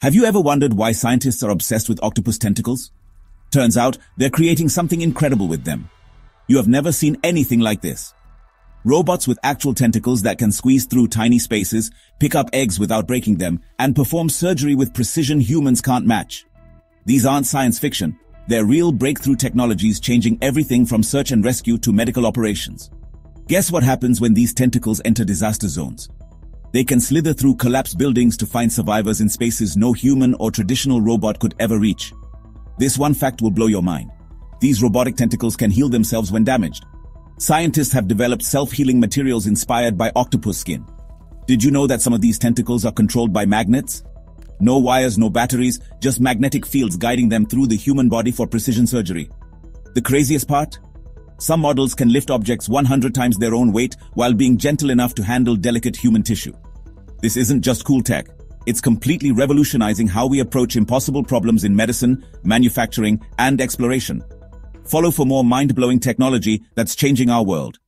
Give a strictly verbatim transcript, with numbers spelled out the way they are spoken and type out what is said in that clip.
Have you ever wondered why scientists are obsessed with octopus tentacles? Turns out, they're creating something incredible with them. You have never seen anything like this. Robots with actual tentacles that can squeeze through tiny spaces, pick up eggs without breaking them, and perform surgery with precision humans can't match. These aren't science fiction. They're real breakthrough technologies changing everything from search and rescue to medical operations. Guess what happens when these tentacles enter disaster zones? They can slither through collapsed buildings to find survivors in spaces no human or traditional robot could ever reach. This one fact will blow your mind. These robotic tentacles can heal themselves when damaged. Scientists have developed self-healing materials inspired by octopus skin. Did you know that some of these tentacles are controlled by magnets? No wires, no batteries, just magnetic fields guiding them through the human body for precision surgery. The craziest part? Some models can lift objects one hundred times their own weight while being gentle enough to handle delicate human tissue. This isn't just cool tech. It's completely revolutionizing how we approach impossible problems in medicine, manufacturing, and exploration. Follow for more mind-blowing technology that's changing our world.